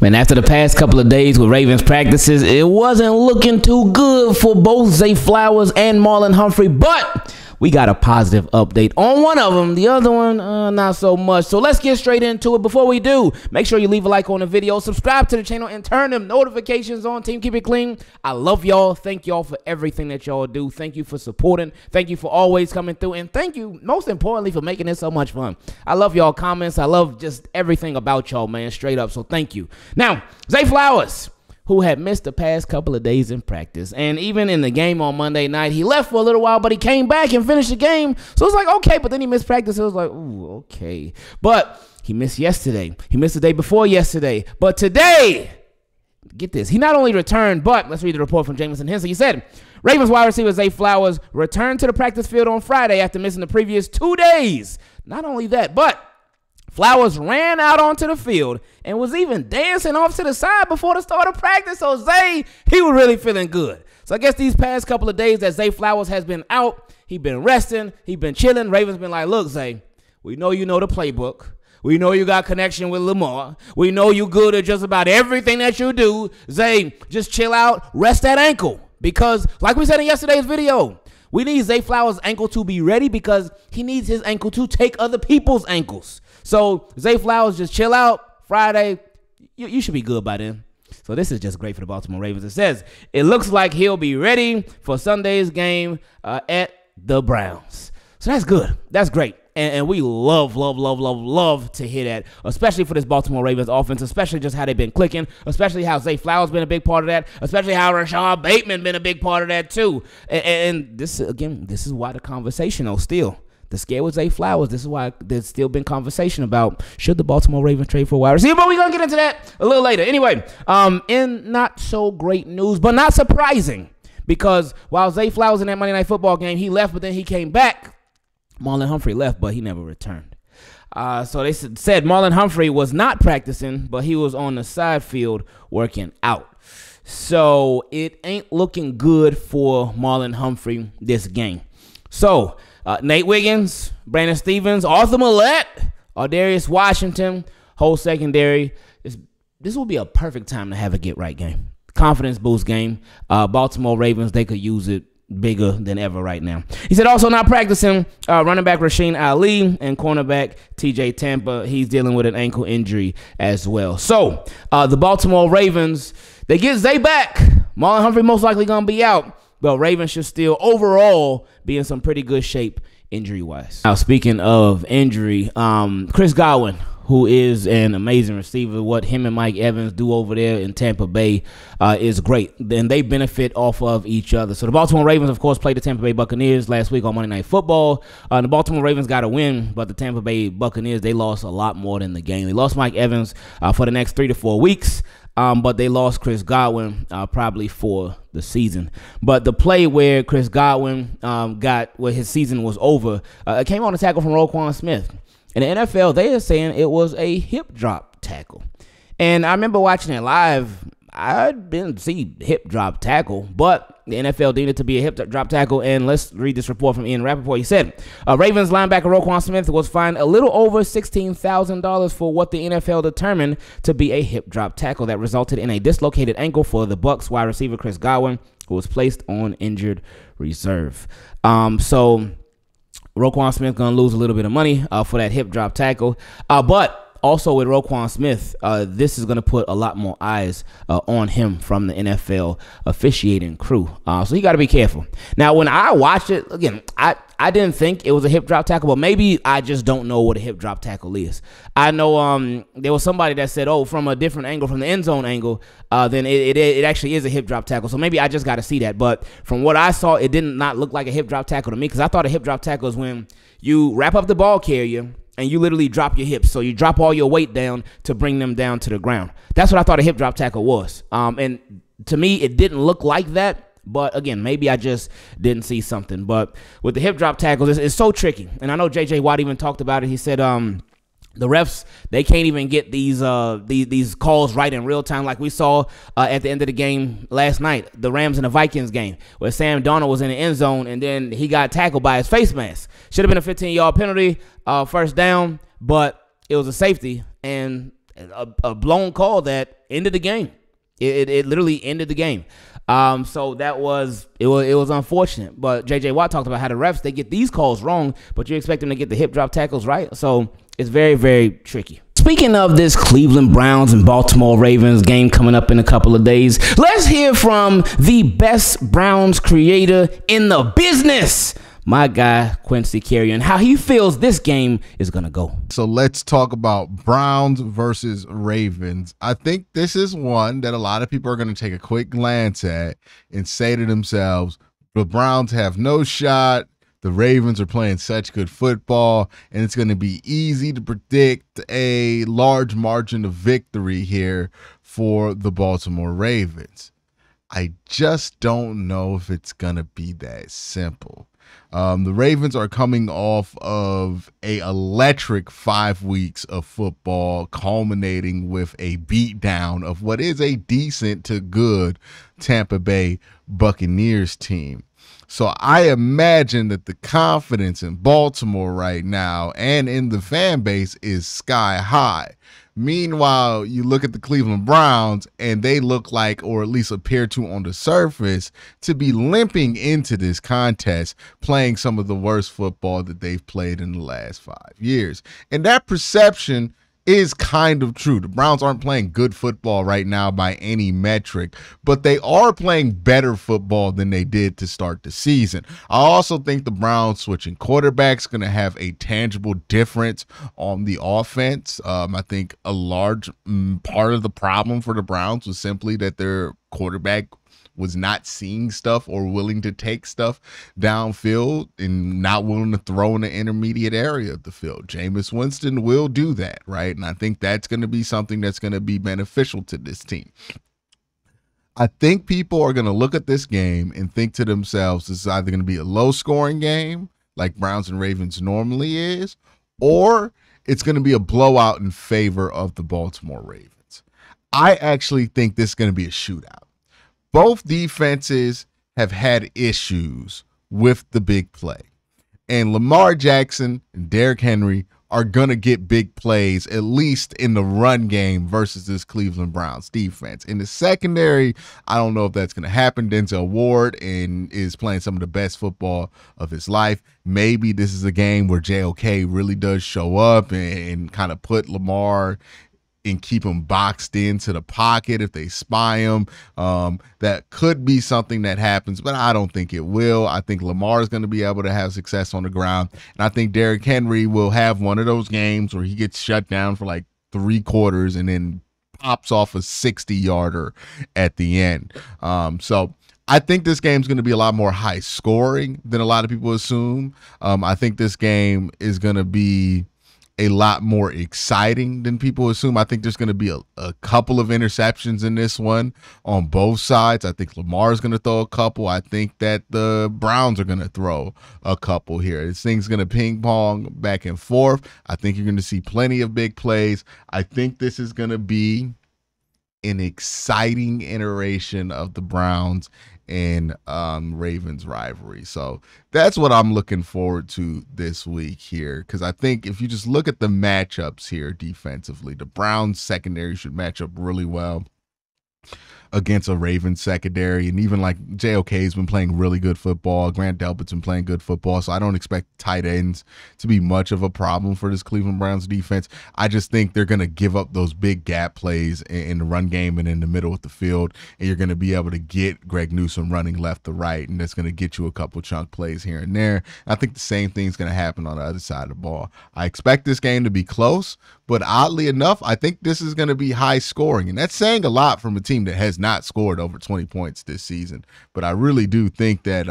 Man, after the past couple of days with Ravens practices, it wasn't looking too good for both Zay Flowers and Marlon Humphrey, but we got a positive update on one of them. The other one, not so much. So let's get straight into it. Before we do, make sure you leave a like on the video, subscribe to the channel, and turn them notifications on. Team, keep it clean. I love y'all. Thank y'all for everything that y'all do. Thank you for supporting. Thank you for always coming through. And thank you, most importantly, for making this so much fun. I love y'all comments. I love just everything about y'all, man, straight up. So thank you. Now, Zay Flowers, who had missed the past couple of days in practice. And even in the game on Monday night, he left for a little while, but he came back and finished the game. So it's like, okay, but then he missed practice. It was like, ooh, okay. But he missed yesterday. He missed the day before yesterday. But today, get this, he not only returned, but let's read the report from Jameson Hensley. He said, Ravens wide receiver Zay Flowers returned to the practice field on Friday after missing the previous 2 days. Not only that, but Flowers ran out onto the field and was even dancing off to the side before the start of practice. So Zay, he was really feeling good. So I guess these past couple of days that Zay Flowers has been out, he's been resting, he's been chilling. Ravens been like, look, Zay, we know you know the playbook. We know you got connection with Lamar. We know you good at just about everything that you do. Zay, just chill out, rest that ankle. Because like we said in yesterday's video, we need Zay Flowers' ankle to be ready because he needs his ankle to take other people's ankles. So Zay Flowers, just chill out. Friday, you should be good by then. So this is just great for the Baltimore Ravens. It says, it looks like he'll be ready for Sunday's game at the Browns. So that's good. That's great. And we love to hear that, especially for this Baltimore Ravens offense, especially just how they've been clicking, especially how Zay Flowers been a big part of that, especially how Rashawn Bateman been a big part of that too. And this, again, this is why the conversational still. The scare with Zay Flowers, this is why there's still been conversation about should the Baltimore Ravens trade for a wide receiver, but we're going to get into that a little later. Anyway, in not so great news, but not surprising, because while Zay Flowers in that Monday Night Football game, he left, but then he came back. Marlon Humphrey left, but he never returned. So they said Marlon Humphrey was not practicing, but he was on the side field working out. So it ain't looking good for Marlon Humphrey this game. So Nate Wiggins, Brandon Stevens, Arthur Millette, Aldarius Washington, whole secondary. This will be a perfect time to have a get-right game. Confidence boost game. Baltimore Ravens, they could use it bigger than ever right now. He said also not practicing running back Rasheen Ali and cornerback TJ Tampa. He's dealing with an ankle injury as well. So the Baltimore Ravens, they get Zay back. Marlon Humphrey most likely going to be out. But Ravens should still overall be in some pretty good shape injury-wise. Now, speaking of injury, Chris Godwin, who is an amazing receiver, what him and Mike Evans do over there in Tampa Bay is great. And they benefit off of each other. So the Baltimore Ravens, of course, played the Tampa Bay Buccaneers last week on Monday Night Football. The Baltimore Ravens got a win, but the Tampa Bay Buccaneers, they lost a lot more than the game. They lost Mike Evans for the next 3 to 4 weeks. But they lost Chris Godwin probably for the season. But the play where Chris Godwin where his season was over, it came on a tackle from Roquan Smith. And the NFL, they are saying it was a hip drop tackle. And I remember watching it live. I didn't see hip drop tackle, but the NFL deemed it to be a hip drop tackle. And let's read this report from Ian Rappaport. He said, Ravens linebacker Roquan Smith was fined a little over $16,000 for what the NFL determined to be a hip drop tackle that resulted in a dislocated ankle for the Bucs wide receiver Chris Godwin, who was placed on injured reserve. So Roquan Smith going to lose a little bit of money for that hip drop tackle. But also with Roquan Smith, this is going to put a lot more eyes on him from the NFL officiating crew. So you got to be careful. Now, when I watched it, again, I didn't think it was a hip drop tackle, but maybe I just don't know what a hip drop tackle is. I know there was somebody that said, oh, from a different angle, from the end zone angle, then it actually is a hip drop tackle. So maybe I just got to see that. But from what I saw, it did not look like a hip drop tackle to me, because I thought a hip drop tackle is when you wrap up the ball carrier and you literally drop your hips. So you drop all your weight down to bring them down to the ground. That's what I thought a hip drop tackle was. And to me, it didn't look like that. But again, maybe I just didn't see something. But with the hip drop tackles, it's so tricky. And I know J.J. Watt even talked about it. He said the refs, they can't even get these calls right in real time, like we saw at the end of the game last night, the Rams and the Vikings game, where Sam Darnold was in the end zone and then he got tackled by his face mask. Should have been a 15-yard penalty, first down, but it was a safety, and a blown call that ended the game. It literally ended the game. So that was unfortunate. But J.J. Watt talked about how the refs, they get these calls wrong, but you expect them to get the hip drop tackles right. So it's very, very tricky. Speaking of this Cleveland Browns and Baltimore Ravens game coming up in a couple of days, let's hear from the best Browns creator in the business, my guy Quincy Carrier, and how he feels this game is going to go. So let's talk about Browns versus Ravens. I think this is one that a lot of people are going to take a quick glance at and say to themselves, the Browns have no shot. The Ravens are playing such good football, and it's going to be easy to predict a large margin of victory here for the Baltimore Ravens. I just don't know if it's going to be that simple. The Ravens are coming off of an electric 5 weeks of football, culminating with a beatdown of what is a decent to good Tampa Bay Buccaneers team. So I imagine that the confidence in Baltimore right now and in the fan base is sky high. Meanwhile, you look at the Cleveland Browns, and they look like, or at least appear to on the surface, to be limping into this contest, playing some of the worst football that they've played in the last 5 years. And that perception is kind of true. The Browns aren't playing good football right now by any metric, but they are playing better football than they did to start the season. I also think the Browns switching quarterbacks is going to have a tangible difference on the offense. I think a large part of the problem for the Browns was simply that their quarterback was not seeing stuff or willing to take stuff downfield and not willing to throw in the intermediate area of the field. Jameis Winston will do that, right? And I think that's going to be something that's going to be beneficial to this team. I think people are going to look at this game and think to themselves, this is either going to be a low-scoring game, like Browns and Ravens normally is, or it's going to be a blowout in favor of the Baltimore Ravens. I actually think this is going to be a shootout. Both defenses have had issues with the big play. And Lamar Jackson and Derrick Henry are going to get big plays, at least in the run game versus this Cleveland Browns defense. In the secondary, I don't know if that's going to happen. Denzel Ward is playing some of the best football of his life. Maybe this is a game where J.O.K. really does show up and kind of put Lamar and keep them boxed into the pocket if they spy them. That could be something that happens, but I don't think it will. I think Lamar is going to be able to have success on the ground, and I think Derrick Henry will have one of those games where he gets shut down for like three quarters and then pops off a 60-yarder at the end. So I think this game is going to be a lot more high scoring than a lot of people assume. I think this game is going to be a lot more exciting than people assume. I think there's going to be a couple of interceptions in this one on both sides. I think Lamar's going to throw a couple. I think that the Browns are going to throw a couple here. This thing's going to ping pong back and forth. I think you're going to see plenty of big plays. I think this is going to be an exciting iteration of the Browns and Ravens rivalry. So that's what I'm looking forward to this week here, because I think if you just look at the matchups here defensively, the Browns secondary should match up really well against a Ravens secondary. And even like J.O.K. has been playing really good football. Grant Delpit's been playing good football. So I don't expect tight ends to be much of a problem for this Cleveland Browns defense. I just think they're going to give up those big gap plays in the run game and in the middle of the field. And you're going to be able to get Greg Newsome running left to right. And that's going to get you a couple chunk plays here and there. And I think the same thing's going to happen on the other side of the ball. I expect this game to be close, but oddly enough, I think this is going to be high scoring. And that's saying a lot from a team that has not scored over 20 points this season. But I really do think that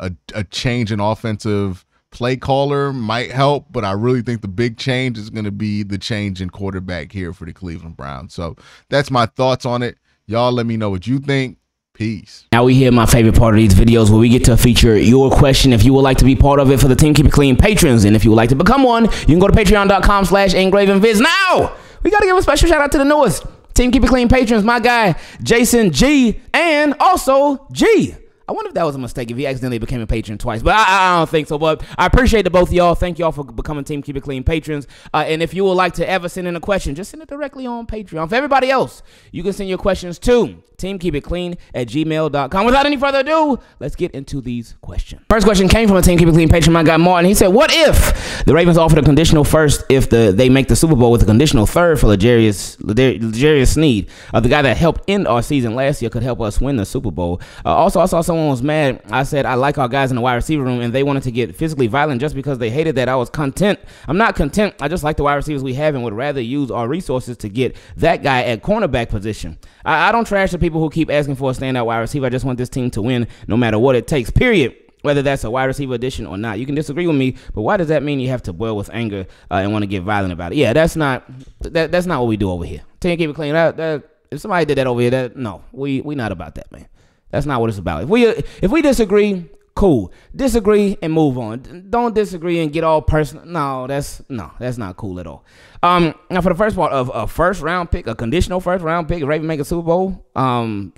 a change in offensive play caller might help, but I really think the big change is going to be the change in quarterback here for the Cleveland Browns. So that's my thoughts on it. Y'all let me know what you think. Peace. Now we hear my favorite part of these videos where we get to feature your question. If you would like to be part of it for the Team Keep It Clean patrons, and if you would like to become one, you can go to patreon.com/engravenvids. Now, we got to give a special shout out to the newest Team Keep It Clean patrons, my guy Jason G and also G. I wonder if that was a mistake, if he accidentally became a patron twice. But I don't think so. But I appreciate the both of y'all. Thank y'all for becoming Team Keep It Clean patrons. And if you would like to ever send in a question, just send it directly on Patreon. For everybody else, you can send your questions to teamkeepitclean@gmail.com. Without any further ado, let's get into these questions. First question came from a Team Keep It Clean patron, my guy Martin. He said, what if the Ravens offered a conditional first if they make the Super Bowl with a conditional third for L'Jarius Sneed, the guy that helped end our season last year, could help us win the Super Bowl? Also, I saw someone was mad. I said, I like our guys in the wide receiver room, and they wanted to get physically violent just because they hated that. I was content. I'm not content. I just like the wide receivers we have and would rather use our resources to get that guy at cornerback position. I don't trash the people who keep asking for a standout wide receiver. I just want this team to win no matter what it takes, period. Whether that's a wide receiver addition or not. You can disagree with me, but why does that mean you have to boil with anger and want to get violent about it? Yeah, that's not what we do over here. Team Keep It Clean. If somebody did that over here, no, we not about that, man. That's not what it's about. If we disagree, cool. Disagree and move on. Don't disagree and get all personal. No, that's not cool at all. Now for the first part of a first round pick, a conditional first round pick, Ravens make a Super Bowl.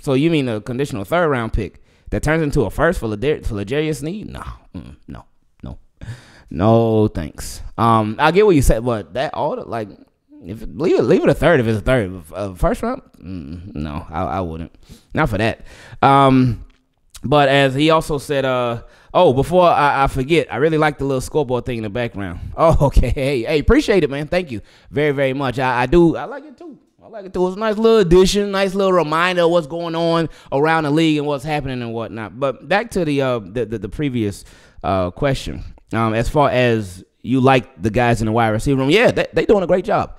So you mean a conditional third round pick that turns into a first for L'Jarius Sneed? No, thanks. I get what you said, but that all like, leave it a third if it's a third. A first round? No, I wouldn't. Not for that. But as he also said, before I forget, I really like the little scoreboard thing in the background. Oh, okay. Hey, appreciate it, man. Thank you very, very much. I do. I like it too. It's a nice little addition, nice little reminder of what's going on around the league and what's happening and whatnot. But back to the previous question. As far as you like the guys in the wide receiver room, yeah, they doing a great job.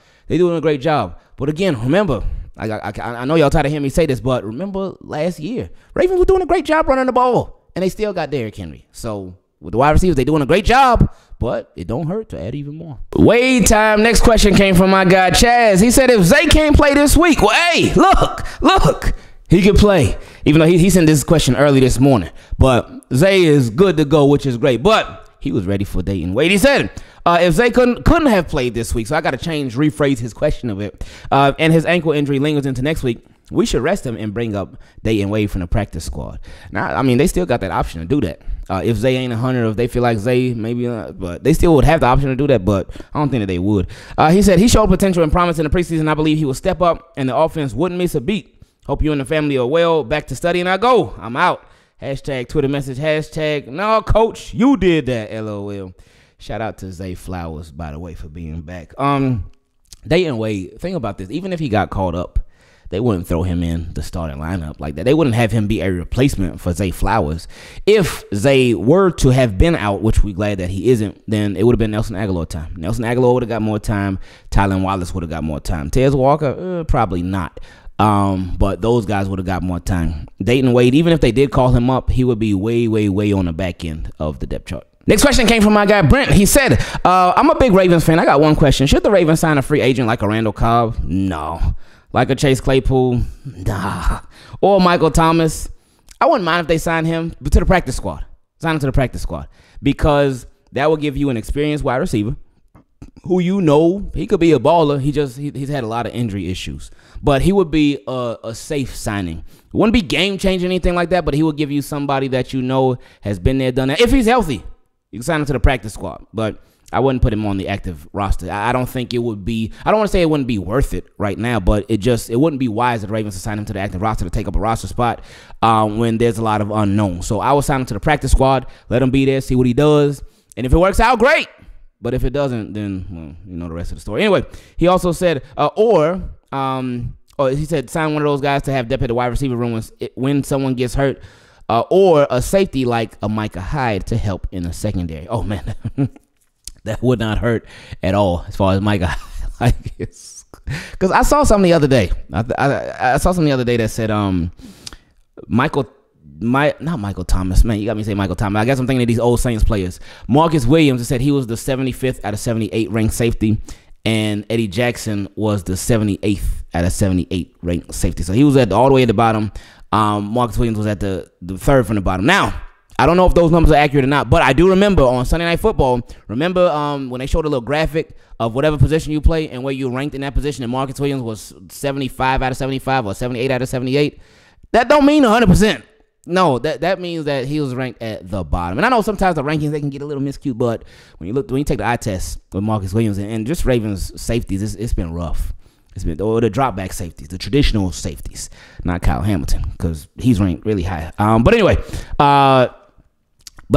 But again, remember, I know y'all tired of hearing me say this, but remember last year, Ravens were doing a great job running the ball, and they still got Derrick Henry. So with the wide receivers, they doing a great job, but it don't hurt to add even more. Wade time. Next question came from my guy Chaz. He said, if Zay can't play this week, well, hey, look, he can play. Even though he sent this question early this morning, but Zay is good to go, which is great. But he was ready for Dayton Wade. He said, if Zay couldn't have played this week, so I got to rephrase his question a bit, and his ankle injury lingers into next week, we should rest him and bring up Dayton Wade from the practice squad. Now, I mean, they still got that option to do that. If Zay ain't 100, if they feel like Zay, maybe not, but they still would have the option to do that, but I don't think that they would. He said he showed potential and promise in the preseason. I believe he will step up, and the offense wouldn't miss a beat. Hope you and the family are well. Back to studying I go. I'm out. Hashtag Twitter message. Hashtag, no, coach, you did that, LOL. Shout out to Zay Flowers, by the way, for being back. Dayton Wade, think about this. Even if he got called up, they wouldn't throw him in the starting lineup like that. They wouldn't have him be a replacement for Zay Flowers. If Zay were to have been out, which we're glad that he isn't, then it would have been Nelson Aguilar time. Nelson Aguilar would have got more time. Tylan Wallace would have got more time. Tez Walker, probably not. But those guys would have got more time. Dayton Wade, even if they did call him up, he would be way, way, way on the back end of the depth chart. Next question came from my guy Brent. He said, I'm a big Ravens fan. I got one question. Should the Ravens sign a free agent like a Randall Cobb? No. Like a Chase Claypool? Nah. Or Michael Thomas? I wouldn't mind if they signed him to the practice squad. Sign him to the practice squad. Because that will give you an experienced wide receiver who you know, he could be a baller. He's had a lot of injury issues. But he would be a safe signing. It wouldn't be game-changing or anything like that, but he would give you somebody that you know has been there, done that. If he's healthy, you can sign him to the practice squad. But I wouldn't put him on the active roster. I don't think it would be, I don't want to say it wouldn't be worth it right now, but it wouldn't be wise of the Ravens to sign him to the active roster to take up a roster spot when there's a lot of unknowns. So I would sign him to the practice squad, let him be there, see what he does. And if it works out, great. But if it doesn't, then, well, you know the rest of the story. Anyway, he also said, he said, sign one of those guys to have depth at the wide receiver room when someone gets hurt. Or a safety like a Micah Hyde to help in the secondary. Oh, man. That would not hurt at all as far as Micah Hyde. Like, because I saw something the other day. I saw something the other day that said not Michael Thomas. Man, you got me saying Michael Thomas. I guess I'm thinking of these old Saints players. Marcus Williams, it said he was the 75th out of 78 ranked safety. And Eddie Jackson was the 78th out of 78 ranked safety. So he was all the way at the bottom. Marcus Williams was at the third from the bottom. Now, I don't know if those numbers are accurate or not, but I do remember on Sunday Night Football, when they showed a little graphic of whatever position you play and where you ranked in that position, and Marcus Williams was 75 out of 75 or 78 out of 78, that don't mean 100%. No, that means that he was ranked at the bottom. And I know sometimes the rankings, they can get a little miscue, but when you take the eye test with Marcus Williams and just Ravens safeties, it's been rough. It's been, or the drop back safeties, the traditional safeties, not Kyle Hamilton, because he's ranked really high. But anyway, but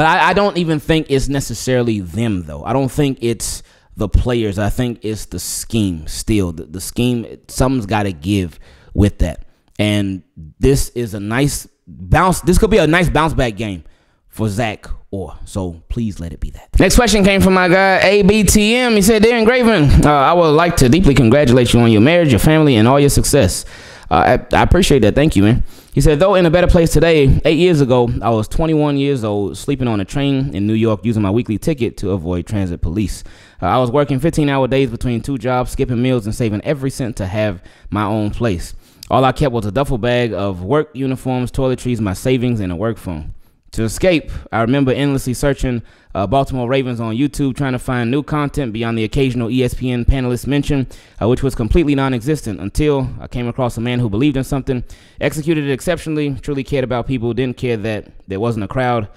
I don't even think it's necessarily them though. I don't think it's the players. I think it's the scheme still. The scheme, something's got to give with that. And this is a nice bounce. This could be a nice bounce back game for Zach Orr. So please let it be that. Next question came from my guy ABTM. He said, "Dear Engraven, I would like to deeply congratulate you on your marriage, your family, and all your success. I appreciate that. Thank you, man." He said, "Though in a better place today, 8 years ago, I was 21 years old, sleeping on a train in New York, using my weekly ticket to avoid transit police. I was working 15-hour days between two jobs, skipping meals, and saving every cent to have my own place. All I kept was a duffel bag of work uniforms, toiletries, my savings, and a work phone. To escape, I remember endlessly searching Baltimore Ravens on YouTube, trying to find new content beyond the occasional ESPN panelist mention, which was completely non-existent, until I came across a man who believed in something, executed it exceptionally, truly cared about people, didn't care that there wasn't a crowd.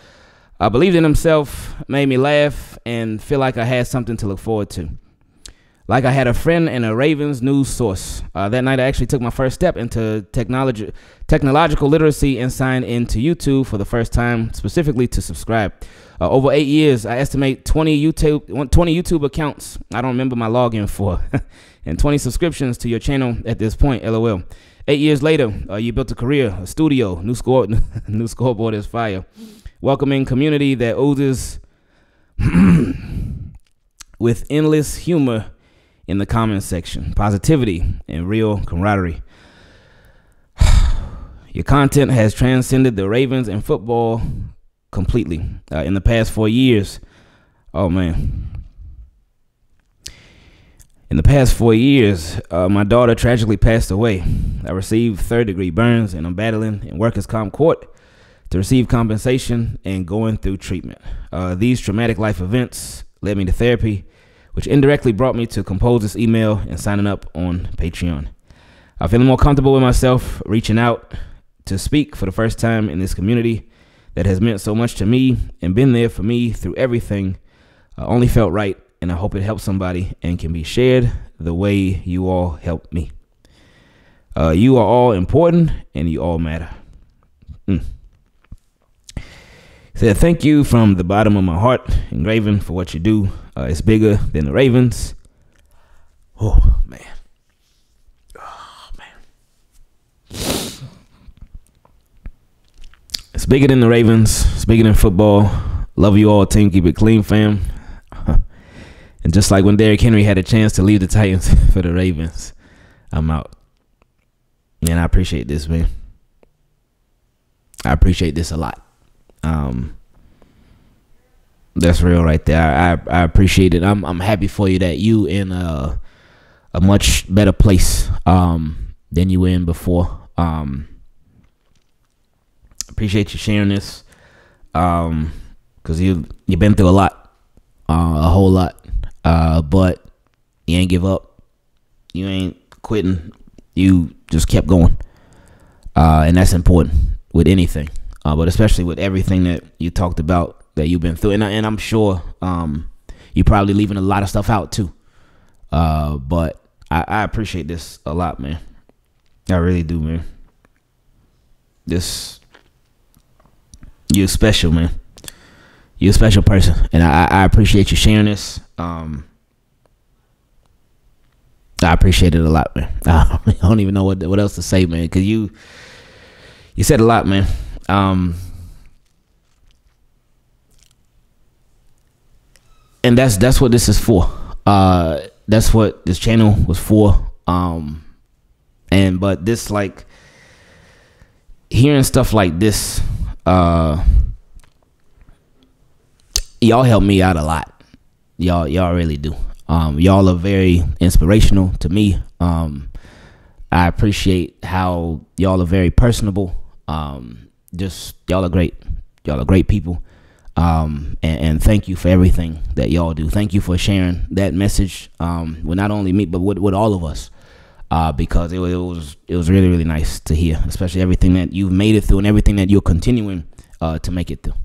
I believed in himself, made me laugh, and feel like I had something to look forward to. Like I had a friend and a Ravens news source. That night I actually took my first step into technological literacy and signed into YouTube for the first time, specifically to subscribe. Over 8 years, I estimate 20 YouTube accounts. I don't remember my login for. And 20 subscriptions to your channel at this point, LOL. 8 years later, you built a career, a studio, new scoreboard is fire. Welcoming community that oozes with endless humor in the comment section, positivity, and real camaraderie. Your content has transcended the Ravens and football completely in the past 4 years. Oh, man. In the past 4 years, my daughter tragically passed away. I received third-degree burns, and I'm battling in workers' comp court to receive compensation and going through treatment. These traumatic life events led me to therapy, which indirectly brought me to compose this email and signing up on Patreon. I feel more comfortable with myself, reaching out to speak for the first time in this community that has meant so much to me and been there for me through everything. I only felt right, and I hope it helps somebody and can be shared the way you all helped me. You are all important, and you all matter." Said, "Thank you from the bottom of my heart, Engraven, for what you do. It's bigger than the Ravens." Oh, man. Oh, man. It's bigger than the Ravens. It's bigger than football. Love you all, team. Keep it clean, fam. And just like when Derrick Henry had a chance to leave the Titans for the Ravens, I'm out. And I appreciate this, man. I appreciate this a lot. That's real right there. I appreciate it. I'm happy for you that you in a much better place than you were in before. Appreciate you sharing this, because you've been through a lot, a whole lot, but you ain't give up, you ain't quitting, you just kept going, and that's important with anything. But especially with everything that you talked about that you've been through. And I'm sure you're probably leaving a lot of stuff out too. But I appreciate this a lot, man. I really do, man. You're special, man. You're a special person. And I appreciate you sharing this. I appreciate it a lot, man. I don't even know what else to say, man. Because you said a lot, man. And that's what this is for. That's what this channel was for. But this, like, hearing stuff like this, y'all help me out a lot. Y'all really do. Y'all are very inspirational to me. I appreciate how y'all are very personable. Just y'all are great. Y'all are great people. And thank you for everything that y'all do. Thank you for sharing that message with not only me, but with all of us. because it was really nice to hear, especially everything that you've made it through and everything that you're continuing to make it through.